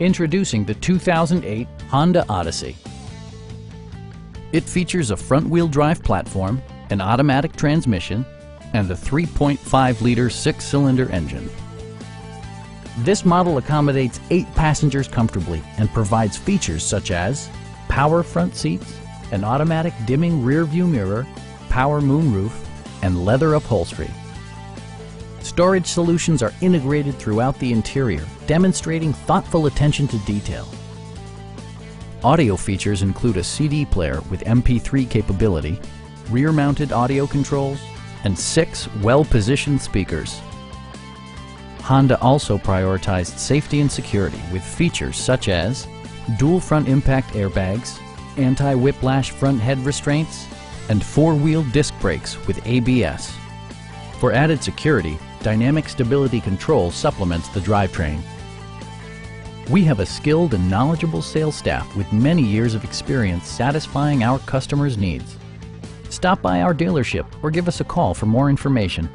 Introducing the 2008 Honda Odyssey. It features a front-wheel drive platform, an automatic transmission, and a 3.5-liter six-cylinder engine. This model accommodates 8 passengers comfortably and provides features such as power front seats, an automatic dimming rear-view mirror, power moonroof, and leather upholstery. Storage solutions are integrated throughout the interior, demonstrating thoughtful attention to detail. Audio features include a CD player with MP3 capability, rear-mounted audio controls, and 6 well-positioned speakers. Honda also prioritized safety and security with features such as dual front impact airbags, anti-whiplash front head restraints, and 4-wheel disc brakes with ABS. For added security, Dynamic Stability Control supplements the drivetrain. We have a skilled and knowledgeable sales staff with many years of experience satisfying our customers' needs. Stop by our dealership or give us a call for more information.